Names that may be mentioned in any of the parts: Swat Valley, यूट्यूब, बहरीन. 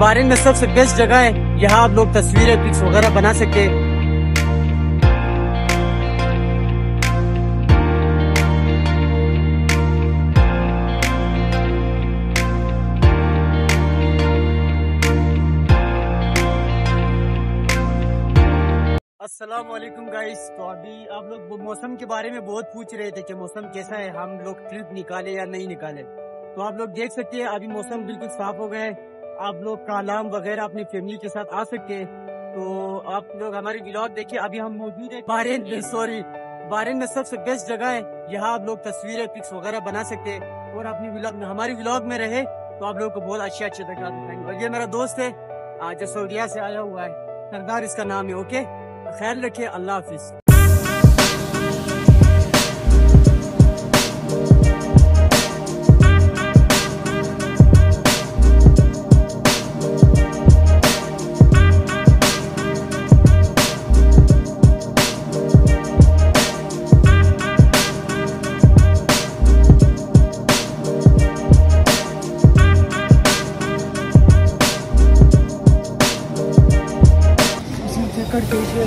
बारिन में सबसे बेस्ट जगह है, यहाँ आप लोग तस्वीरें पिक्स वगैरह बना सकते हैं। अस्सलाम वालेकुम गाइस। तो अभी आप लोग मौसम के बारे में बहुत पूछ रहे थे कि मौसम कैसा है, हम लोग ट्रिप निकाले या नहीं निकाले। तो आप लोग देख सकते हैं अभी मौसम बिल्कुल साफ हो गया है, आप लोग कालाम वगैरह अपनी फैमिली के साथ आ सकते हैं। तो आप लोग हमारे व्लॉग देखिए। अभी हम मौजूद है बारेन में सबसे बेस्ट जगह है, यहाँ आप लोग तस्वीरें पिक्स वगैरह बना सकते हैं और अपनी व्लॉग में हमारे व्लॉग में रहे तो आप लोग को बहुत अच्छी जगह दिखाएंगे। और ये मेरा दोस्त है जसोरिया से आया हुआ है, सरदार इसका नाम है। ओके, खैर रखिए, अल्लाह हाफिज।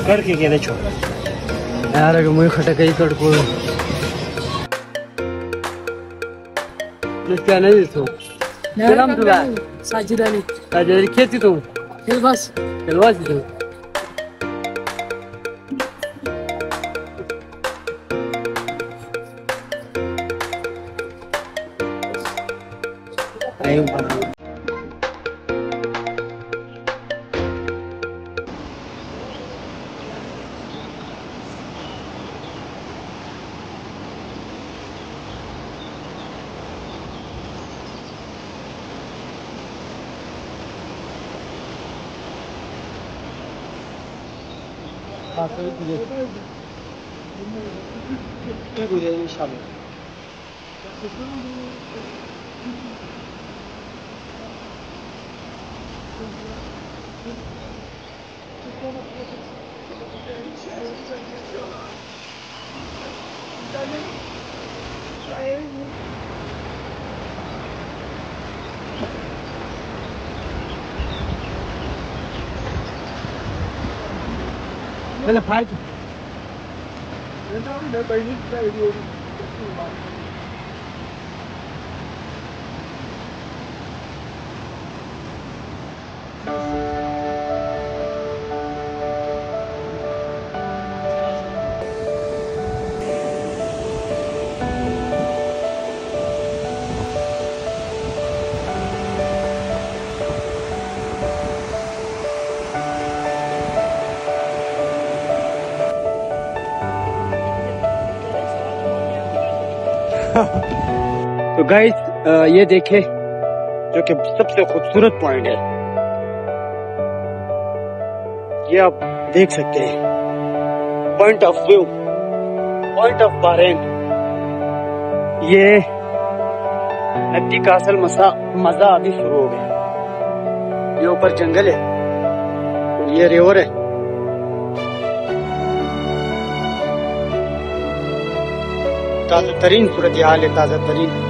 कर के कहने छोड़ यार, अगर मुझे खटक ही कर को लुस्का नहीं तो नाम तो साजिदानी साजिदानी खेती तो खेलवास तो आई बाबा। पहले फाइट तो गाइस ये देखे जो कि सबसे खूबसूरत पॉइंट है, ये आप देख सकते हैं point of view, point of बारेन। ये नदी का असल मजा अभी शुरू हो गया। ये ऊपर जंगल है, ये रिवर है, ताज़ा तरीन सूरत हाल है, ताज़ा तरीन।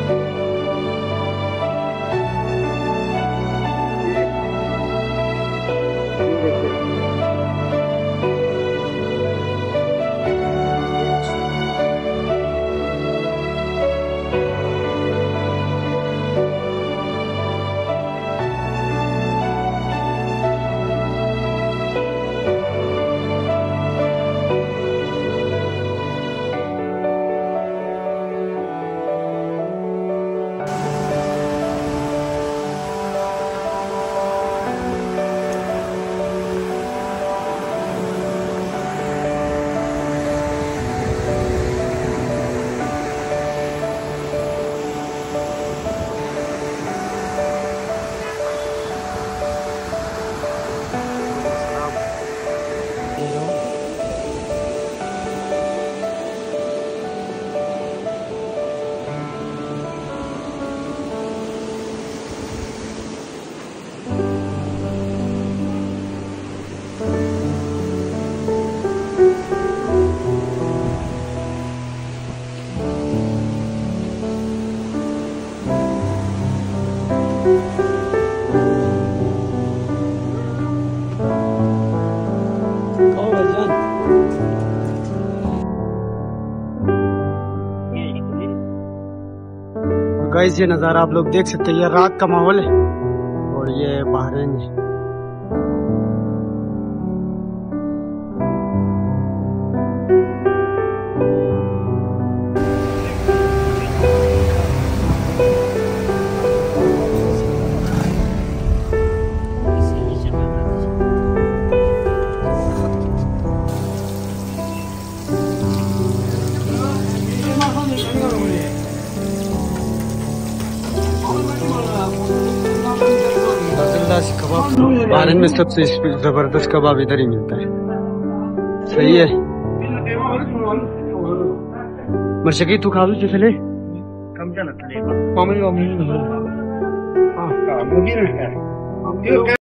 गाइस ये नज़ारा आप लोग देख सकते हैं, ये रात का माहौल है और ये बहरीन है। भारत में सबसे जबरदस्त कबाब इधर ही मिलता है। सही है मर्शकी, तू खा लो चले। कम चला